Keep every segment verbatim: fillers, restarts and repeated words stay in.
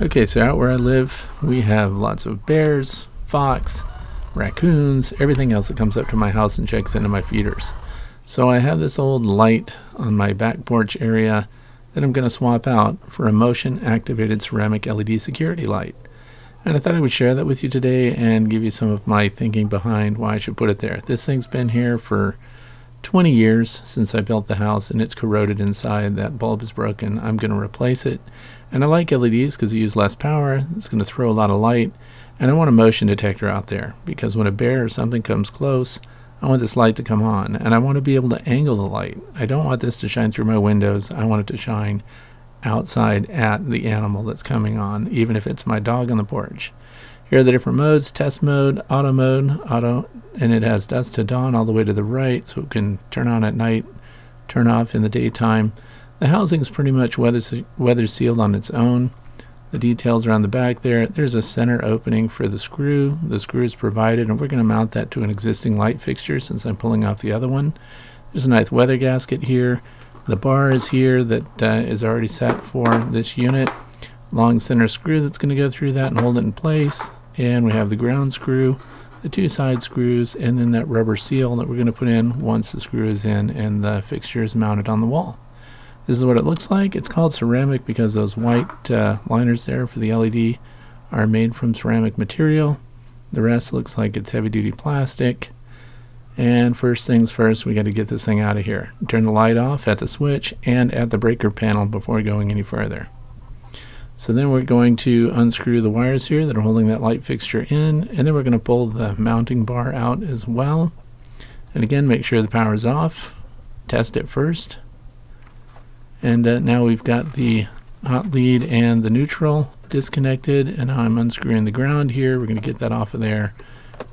Okay, so out where I live, we have lots of bears, fox, raccoons, everything else that comes up to my house and checks into my feeders. So I have this old light on my back porch area that I'm going to swap out for a motion-activated ceramic L E D security light. And I thought I would share that with you today and give you some of my thinking behind why I should put it there. This thing's been here for twenty years since I built the house, and it's corroded inside. That bulb is broken. I'm going to replace it. And I like L E Ds because they use less power. It's going to throw a lot of light. And I want a motion detector out there because when a bear or something comes close, I want this light to come on, and I want to be able to angle the light. I don't want this to shine through my windows. I want it to shine outside at the animal that's coming on, even if it's my dog on the porch. Here are the different modes: test mode, auto mode, auto, and it has dusk to dawn all the way to the right, so it can turn on at night, turn off in the daytime. The housing is pretty much weather, weather sealed on its own. The details around the back there. There's a center opening for the screw. The screw is provided, and we're going to mount that to an existing light fixture since I'm pulling off the other one. There's a nice weather gasket here. The bar is here that uh, is already set for this unit. Long center screw that's going to go through that and hold it in place. And we have the ground screw, the two side screws, and then that rubber seal that we're going to put in once the screw is in and the fixture is mounted on the wall. This is what it looks like. It's called ceramic because those white uh, liners there for the L E D are made from ceramic material. The rest looks like it's heavy-duty plastic. And first things first, we got to get this thing out of here. Turn the light off at the switch and at the breaker panel before going any further. So then we're going to unscrew the wires here that are holding that light fixture in, and then we're going to pull the mounting bar out as well. And again, make sure the power's off. Test it first. And uh, now we've got the hot lead and the neutral disconnected, and now I'm unscrewing the ground here. We're going to get that off of there.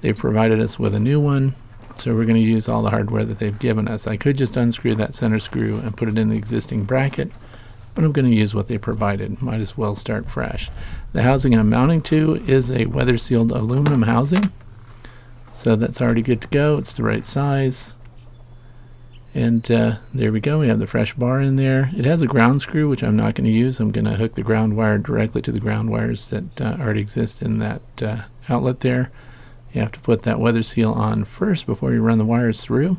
They've provided us with a new one, so we're going to use all the hardware that they've given us. I could just unscrew that center screw and put it in the existing bracket, but I'm going to use what they provided. Might as well start fresh. The housing I'm mounting to is a weather-sealed aluminum housing, so that's already good to go. It's the right size. And uh, there we go, we have the fresh bar in there. It has a ground screw, which I'm not going to use. I'm going to hook the ground wire directly to the ground wires that uh, already exist in that uh, outlet there. You have to put that weather seal on first before you run the wires through.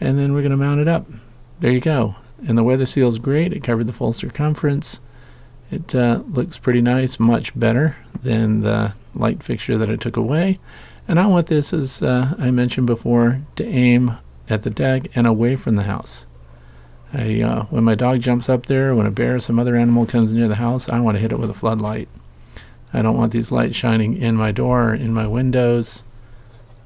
And then we're going to mount it up. There you go. And the weather seal is great. It covered the full circumference. It uh, looks pretty nice, much better than the light fixture that I took away. And I want this, as uh, I mentioned before, to aim at the deck and away from the house. I, uh, when my dog jumps up there, when a bear or some other animal comes near the house, I want to hit it with a floodlight. I don't want these lights shining in my door or in my windows.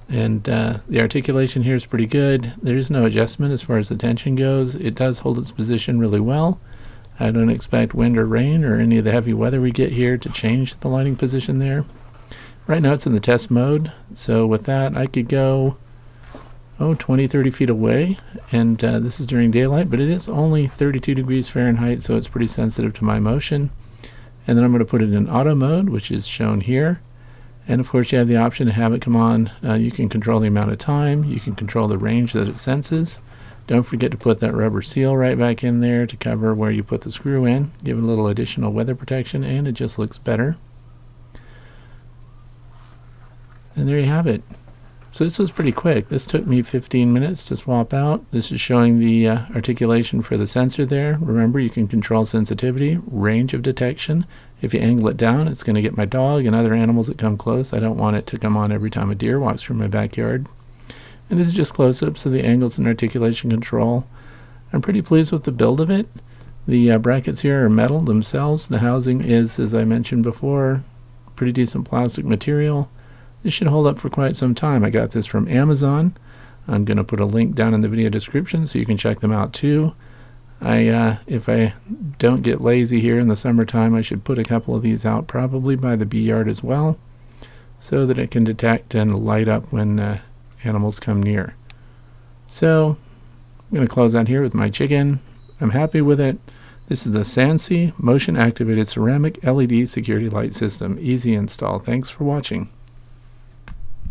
And uh, the articulation here is pretty good. There is no adjustment as far as the tension goes. It does hold its position really well. I don't expect wind or rain or any of the heavy weather we get here to change the lighting position there. Right now it's in the test mode, so with that I could go Oh, twenty, thirty feet away, and uh, this is during daylight, but it is only thirty-two degrees Fahrenheit, so it's pretty sensitive to my motion. And then I'm going to put it in auto mode, which is shown here. And of course you have the option to have it come on. Uh, you can control the amount of time, you can control the range that it senses. Don't forget to put that rubber seal right back in there to cover where you put the screw in. Give it a little additional weather protection, and it just looks better. And there you have it. So this was pretty quick. This took me fifteen minutes to swap out. This is showing the uh, articulation for the sensor there. Remember, you can control sensitivity, range of detection. If you angle it down, it's going to get my dog and other animals that come close. I don't want it to come on every time a deer walks through my backyard. And this is just close-ups of the angles and articulation control. I'm pretty pleased with the build of it. The uh, brackets here are metal themselves. The housing is, as I mentioned before, pretty decent plastic material. This should hold up for quite some time. I got this from Amazon. I'm going to put a link down in the video description so you can check them out too. I, uh, if I don't get lazy here in the summertime, I should put a couple of these out probably by the bee yard as well, so that it can detect and light up when uh, animals come near. So I'm going to close out here with my chicken. I'm happy with it. This is the Sansi Motion Activated Ceramic L E D Security Light System. Easy install. Thanks for watching.